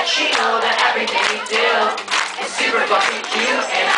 that she know that everything you do is super fucking cute. And